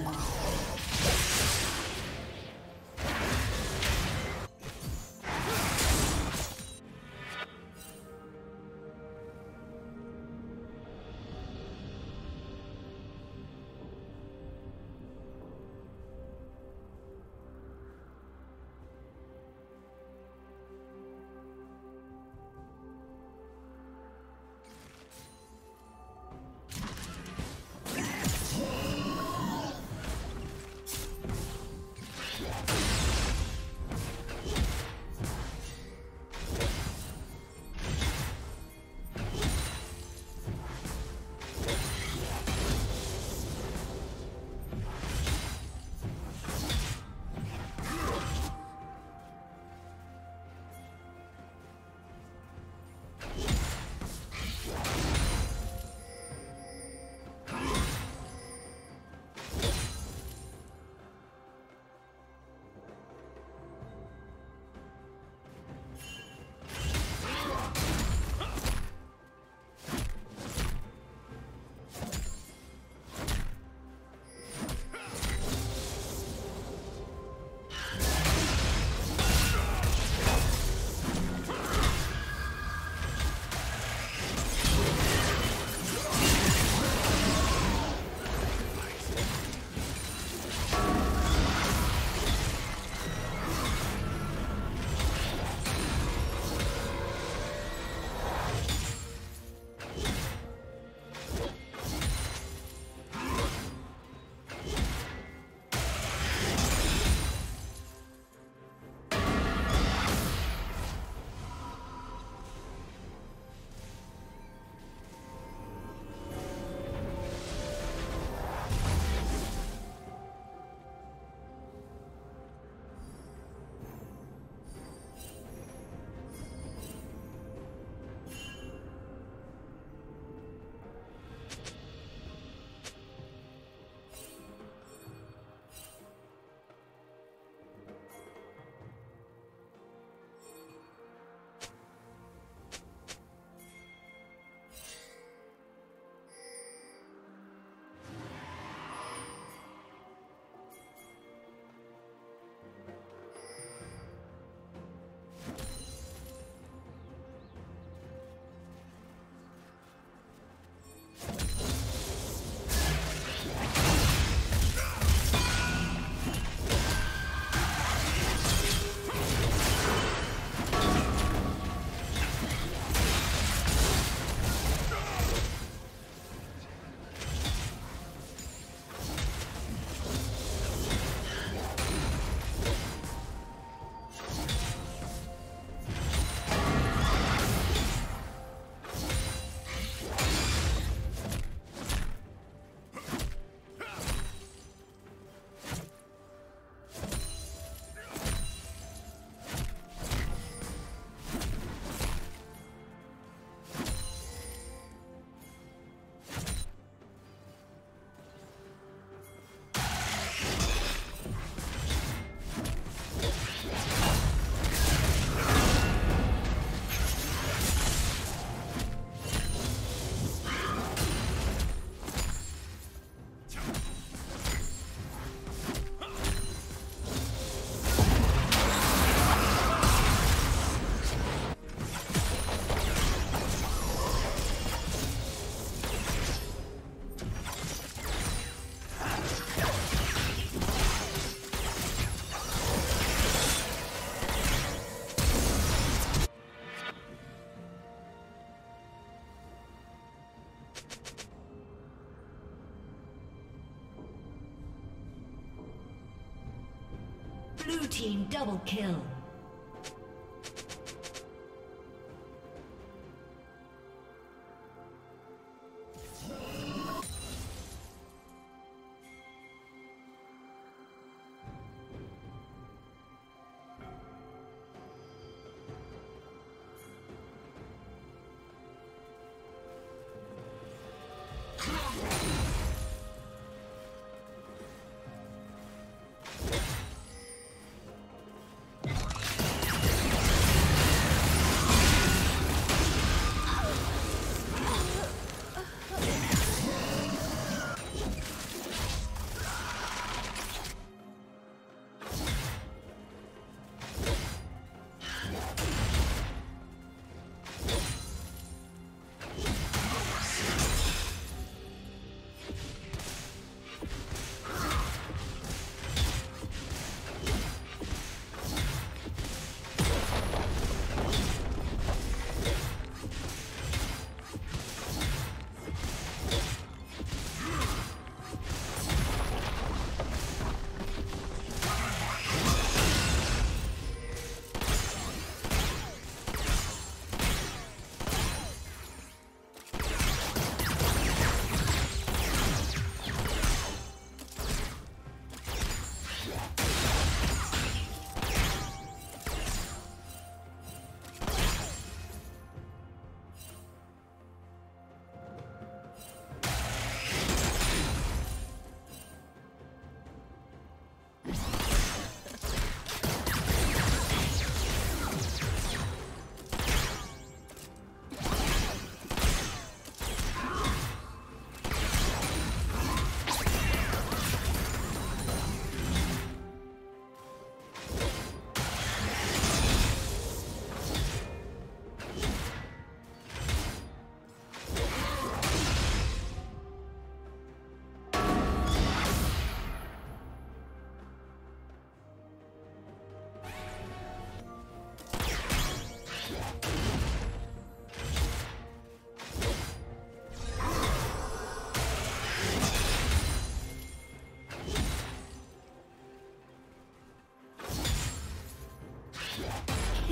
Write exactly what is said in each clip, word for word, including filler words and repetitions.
done. Blue team double kill.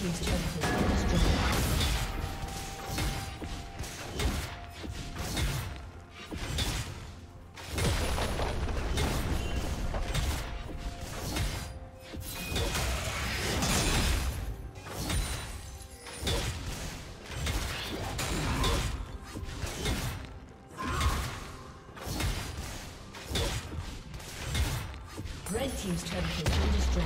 He's just Red team's turret has been destroyed.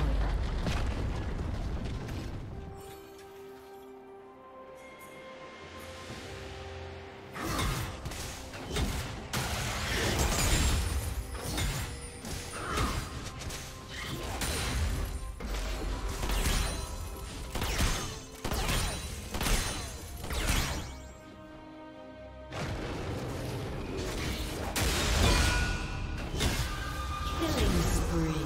Killing spree.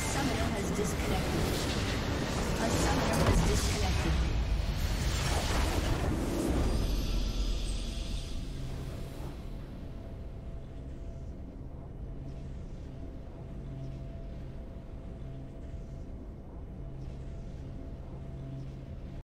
summoner has disconnected. A summoner